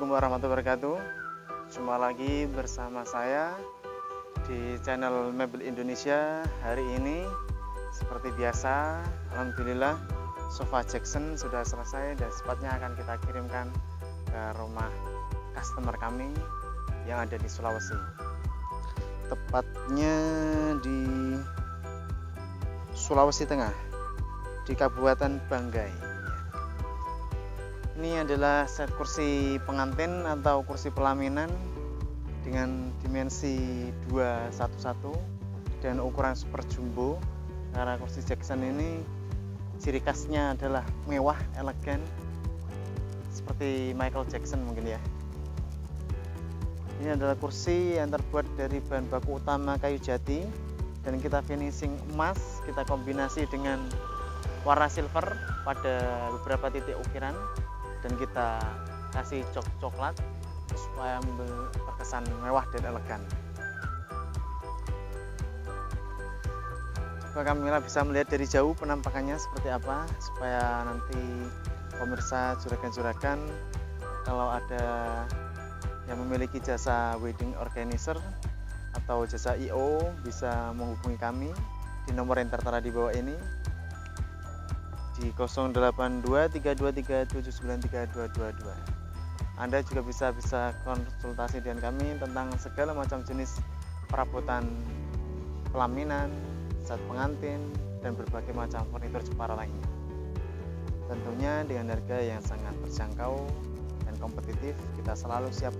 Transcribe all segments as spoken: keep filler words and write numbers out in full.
Assalamualaikum warahmatullahi wabarakatuh. Jumpa lagi bersama saya di channel Mebel Indonesia. Hari ini seperti biasa, alhamdulillah sofa Jackson sudah selesai dan sepatnya akan kita kirimkan ke rumah customer kami yang ada di Sulawesi, tepatnya di Sulawesi Tengah, di Kabupaten Banggai. Ini adalah set kursi pengantin atau kursi pelaminan dengan dimensi dua satu satu dan ukuran super jumbo, karena kursi Jackson ini ciri khasnya adalah mewah, elegan, seperti Michael Jackson mungkin ya. Ini adalah kursi yang terbuat dari bahan baku utama kayu jati dan kita finishing emas, kita kombinasi dengan warna silver pada beberapa titik ukiran, dan kita kasih cok coklat supaya terkesan mewah dan elegan. Supaya kamera bisa melihat dari jauh penampakannya seperti apa, supaya nanti pemirsa juragan-juragan kalau ada yang memiliki jasa wedding organizer atau jasa I O bisa menghubungi kami di nomor yang tertera di bawah ini, di nol delapan dua tiga dua tiga tujuh sembilan tiga dua dua dua. Anda juga bisa bisa konsultasi dengan kami tentang segala macam jenis perabotan pelaminan, set pengantin, dan berbagai macam furnitur Jepara lainnya. Tentunya dengan harga yang sangat terjangkau dan kompetitif, kita selalu siap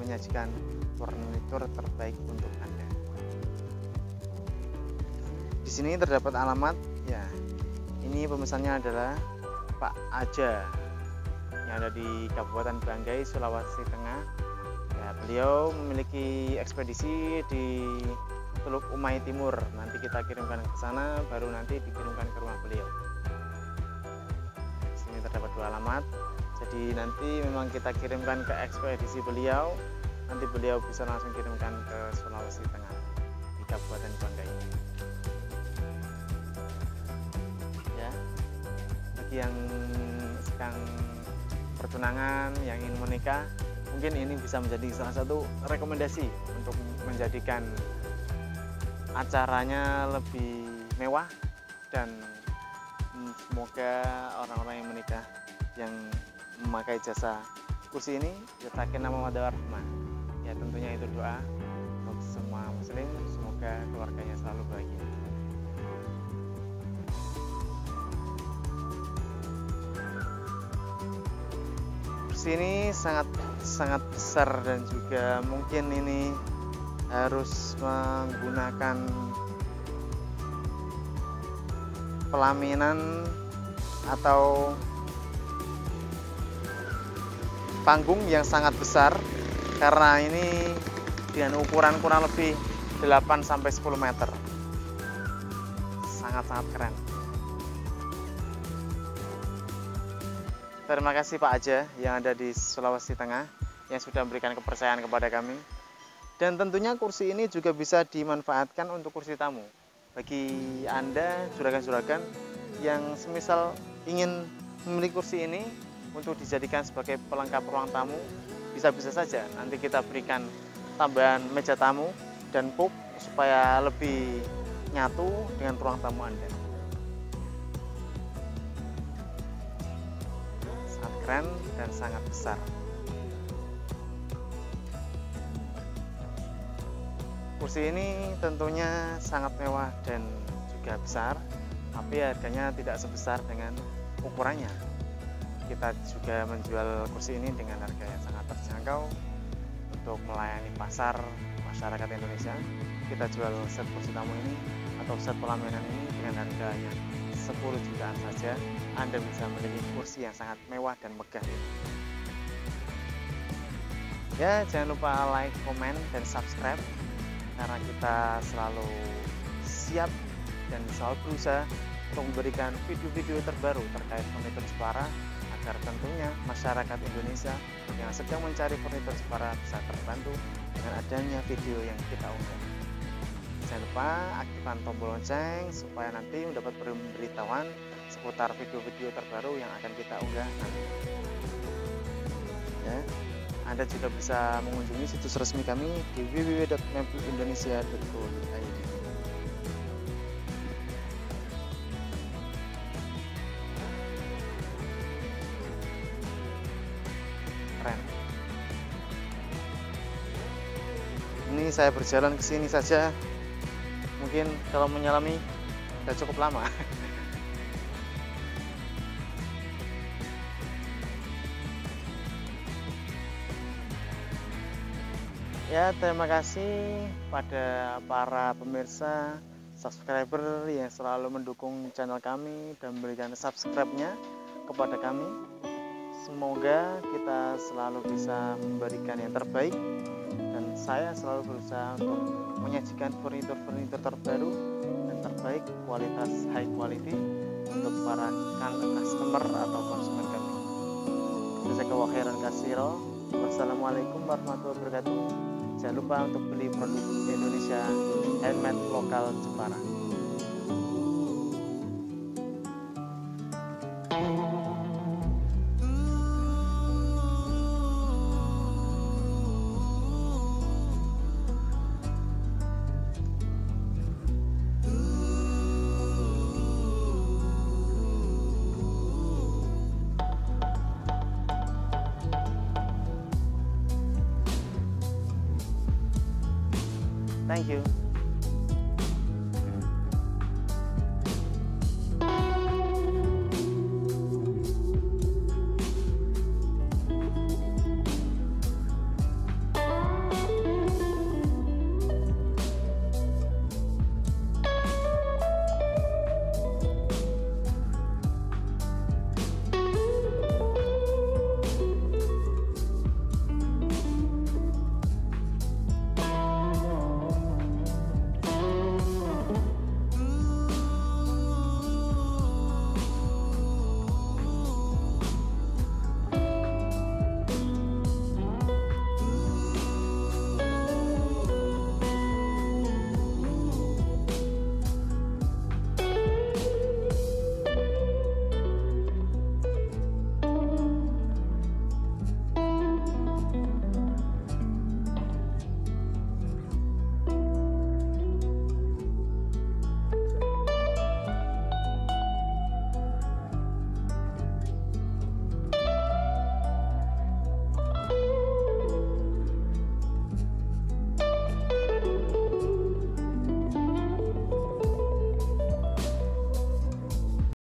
menyajikan furnitur terbaik untuk Anda. Di sini terdapat alamat ya. Ini pemesannya adalah Pak Aja yang ada di Kabupaten Banggai, Sulawesi Tengah. Ya, beliau memiliki ekspedisi di Teluk Umay Timur. Nanti kita kirimkan ke sana, baru nanti dikirimkan ke rumah beliau. Di sini terdapat dua alamat. Jadi nanti memang kita kirimkan ke ekspedisi beliau. Nanti beliau bisa langsung kirimkan ke Sulawesi Tengah di Kabupaten Banggai. Yang sedang pertunangan, yang ingin menikah, mungkin ini bisa menjadi salah satu rekomendasi untuk menjadikan acaranya lebih mewah, dan semoga orang-orang yang menikah yang memakai jasa kursi ini disertakan nama mawaddah warahmah. Ya, tentunya itu doa untuk semua muslim, semoga keluarganya selalu bahagia. Ini sangat sangat besar dan juga mungkin ini harus menggunakan pelaminan atau panggung yang sangat besar, karena ini dengan ukuran kurang lebih delapan sampai sepuluh meter. Sangat-sangat keren. Terima kasih Pak Aja yang ada di Sulawesi Tengah yang sudah memberikan kepercayaan kepada kami. Dan tentunya kursi ini juga bisa dimanfaatkan untuk kursi tamu. Bagi Anda juragan-juragan yang semisal ingin memiliki kursi ini untuk dijadikan sebagai pelengkap ruang tamu, bisa-bisa saja nanti kita berikan tambahan meja tamu dan pub supaya lebih nyatu dengan ruang tamu Anda. Dan sangat besar. Kursi ini tentunya sangat mewah dan juga besar, tapi harganya tidak sebesar dengan ukurannya. Kita juga menjual kursi ini dengan harga yang sangat terjangkau untuk melayani pasar masyarakat Indonesia. Kita jual set kursi tamu ini atau set pelaminan ini dengan harganya sepuluh jutaan saja, Anda bisa memiliki kursi yang sangat mewah dan megah. Ya, jangan lupa like, komen, dan subscribe, karena kita selalu siap dan selalu berusaha untuk memberikan video-video terbaru terkait furnitur Jepara, agar tentunya masyarakat Indonesia yang sedang mencari furnitur Jepara bisa terbantu dengan adanya video yang kita unggah. Jangan lupa aktifkan tombol lonceng supaya nanti mendapat pemberitahuan seputar video-video terbaru yang akan kita unggah nanti. Ya. Anda juga bisa mengunjungi situs resmi kami di w w w titik mebel indonesia titik co titik i d. Keren. Ini saya berjalan ke sini saja. Mungkin kalau menyelami sudah cukup lama. Ya, terima kasih pada para pemirsa subscriber yang selalu mendukung channel kami dan memberikan subscribe-nya kepada kami. Semoga kita selalu bisa memberikan yang terbaik, dan saya selalu berusaha untuk menyajikan furnitur-furnitur terbaru dan terbaik, kualitas high quality untuk para customer atau konsumen kami. Jazakallahu khairan katsira. Wassalamualaikum warahmatullahi wabarakatuh. Jangan lupa untuk beli produk Indonesia handmade lokal Jepara. Thank you.